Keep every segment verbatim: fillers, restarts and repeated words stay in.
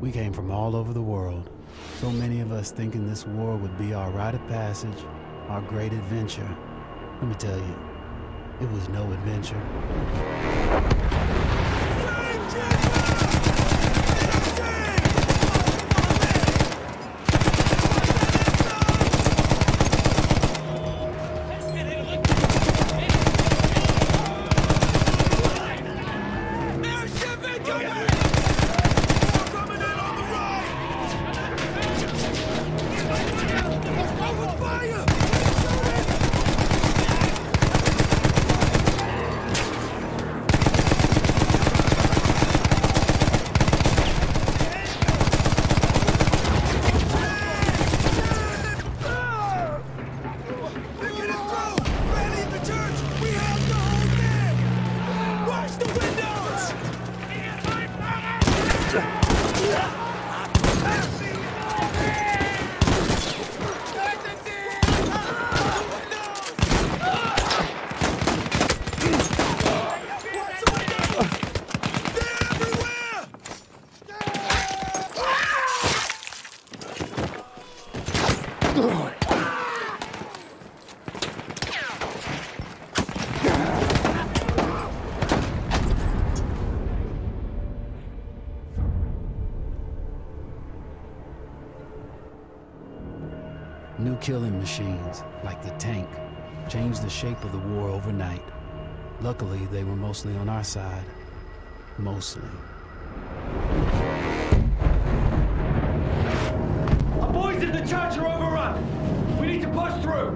We came from all over the world, so many of us thinking this war would be our rite of passage, our great adventure. Let me tell you, it was no adventure. New killing machines, like the tank, changed the shape of the war overnight. Luckily, they were mostly on our side. Mostly. Our boys in the church are overrun! We need to push through!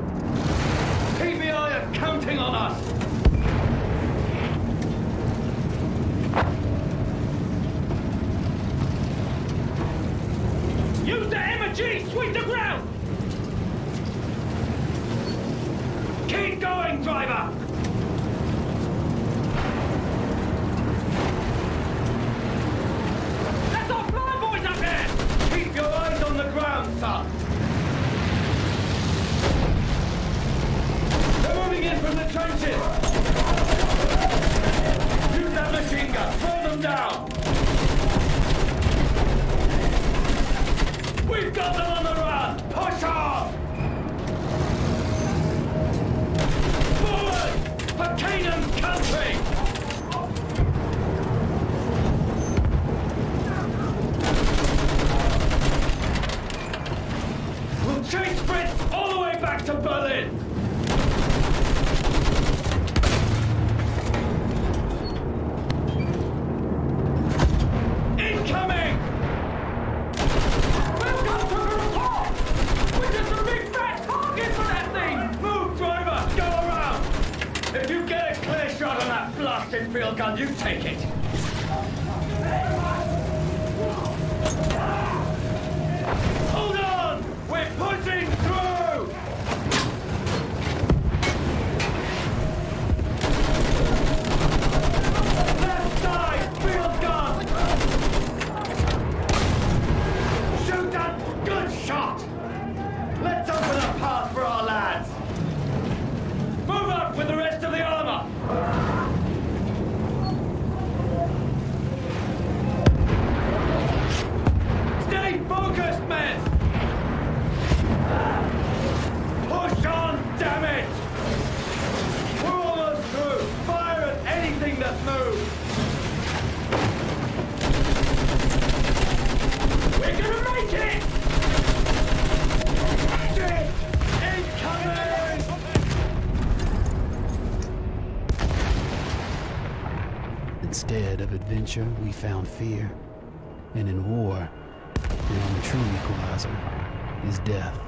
P B I are counting on us! Use the M and G! Sweep the ground! Keep going, driver! That's our fly boys up there! Keep your eyes on the ground, son! They're moving in from the trenches! Use that machine gun! Throw them down! We've got them on the run! Push on! Forward! For Canaan country! We'll chase Brits all the way back to Berlin! Incoming! If you get a clear shot on that blasted field gun, you take it! Hold on! We're pushing through! Left side! Field gun! Shoot that! Good shot! Let's open a path for our lads! Move up with the rest of the armor! Stay focused, men! Push on, damn it! We're almost through! Fire at anything that moves! We're gonna make it! Incoming! Instead of adventure, we found fear. And in war, the only true equalizer is death.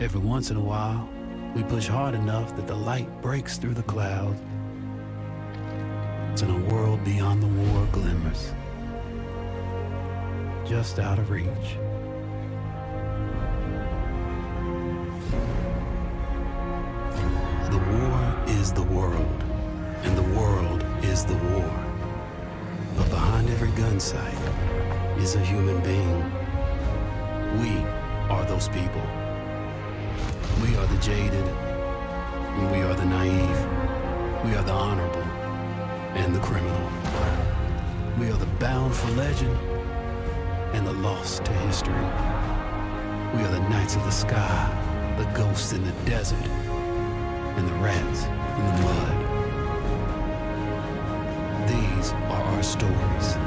Every once in a while, we push hard enough that the light breaks through the clouds and a world beyond the war glimmers, just out of reach. The war is the world, and the world is the war. But behind every gun sight is a human being. We are those people. We are the jaded, we are the naive, we are the honorable, and the criminal. We are the bound for legend and the lost to history. We are the knights of the sky, the ghosts in the desert, and the rats in the mud. These are our stories.